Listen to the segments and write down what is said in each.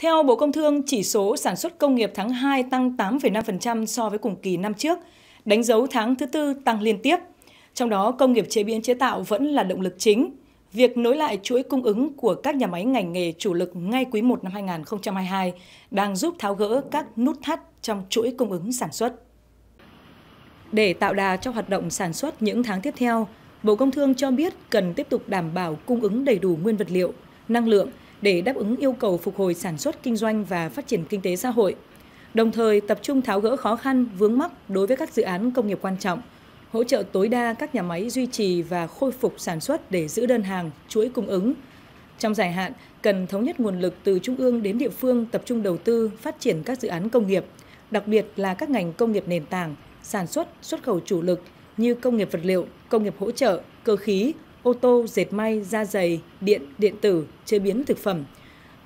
Theo Bộ Công Thương, chỉ số sản xuất công nghiệp tháng 2 tăng 8,5% so với cùng kỳ năm trước, đánh dấu tháng thứ tư tăng liên tiếp. Trong đó, công nghiệp chế biến chế tạo vẫn là động lực chính. Việc nối lại chuỗi cung ứng của các nhà máy ngành nghề chủ lực ngay quý 1 năm 2022 đang giúp tháo gỡ các nút thắt trong chuỗi cung ứng sản xuất. Để tạo đà cho hoạt động sản xuất những tháng tiếp theo, Bộ Công Thương cho biết cần tiếp tục đảm bảo cung ứng đầy đủ nguyên vật liệu, năng lượng để đáp ứng yêu cầu phục hồi sản xuất kinh doanh và phát triển kinh tế xã hội, đồng thời tập trung tháo gỡ khó khăn vướng mắc đối với các dự án công nghiệp quan trọng, hỗ trợ tối đa các nhà máy duy trì và khôi phục sản xuất để giữ đơn hàng, chuỗi cung ứng. Trong dài hạn, cần thống nhất nguồn lực từ trung ương đến địa phương tập trung đầu tư phát triển các dự án công nghiệp, đặc biệt là các ngành công nghiệp nền tảng, sản xuất, xuất khẩu chủ lực như công nghiệp vật liệu, công nghiệp hỗ trợ, cơ khí, ô tô, dệt may, da giày, điện, điện tử, chế biến thực phẩm.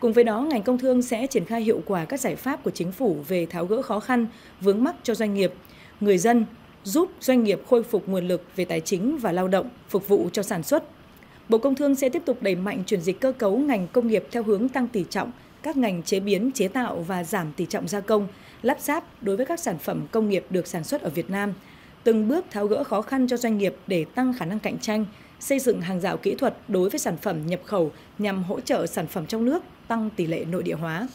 Cùng với đó, ngành công thương sẽ triển khai hiệu quả các giải pháp của chính phủ về tháo gỡ khó khăn, vướng mắc cho doanh nghiệp, người dân, giúp doanh nghiệp khôi phục nguồn lực về tài chính và lao động, phục vụ cho sản xuất. Bộ Công Thương sẽ tiếp tục đẩy mạnh chuyển dịch cơ cấu ngành công nghiệp theo hướng tăng tỷ trọng các ngành chế biến, chế tạo và giảm tỷ trọng gia công, lắp ráp đối với các sản phẩm công nghiệp được sản xuất ở Việt Nam, từng bước tháo gỡ khó khăn cho doanh nghiệp để tăng khả năng cạnh tranh, xây dựng hàng rào kỹ thuật đối với sản phẩm nhập khẩu nhằm hỗ trợ sản phẩm trong nước tăng tỷ lệ nội địa hóa.